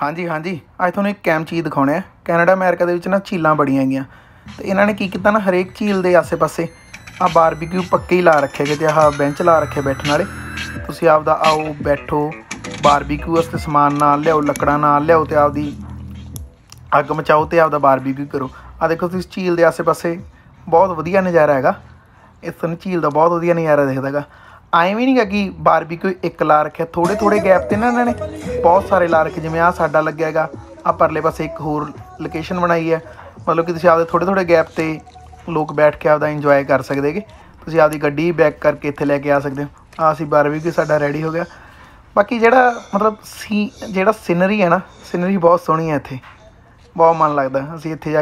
हाँ जी हाँ जी, अज थोड़ा एक कैम चीज़ दिखाने है। कैनेडा अमेरिका के झीलों बड़िया है तो इन्होंने की किया ना, हरेक झील के आसे पासे आ बारबीक्यू पक्के ही ला रखे गए, आह बेंच ला रखे बैठने वाले। तुसीं आपदा आओ बैठो, बारबीक्यू वास्ते समान नाल लियाओ, लकड़ा नाल लियाओ तो आपदी अग मचाओ तो आपदा बारबीक्यू करो। आ देखो तुसीं झील के आसे पासे बहुत वधिया नज़ारा हैगा, इस झील का बहुत वधिया नज़ारा दिखदा है। ਐਵੇਂ ਵੀ ਨਹੀਂ कि बारबीक्यू एक ला रखे, थोड़े थोड़े गैप ते ना इन्होंने बहुत सारे ला रखे, जिवें आ साडा लग्गिया हैगा, आ परले पासे एक होर लोकेशन बनाई है। मतलब कि तुसीं आपदे थोड़े थोड़े गैप ते लोग बैठ के आपदा इंजॉय कर सकदे कि तुसीं आपदी गड्डी बैक करके इत्थे लैके आ सकदे हो। आ असीं बारबीक्यू साडा रेडी हो गया। बाकी जिहड़ा मतलब सी जिहड़ा सीनरी है ना, सीनरी बहुत सोहणी है, इत्थे बहुत मन लगदा। असीं इत्थे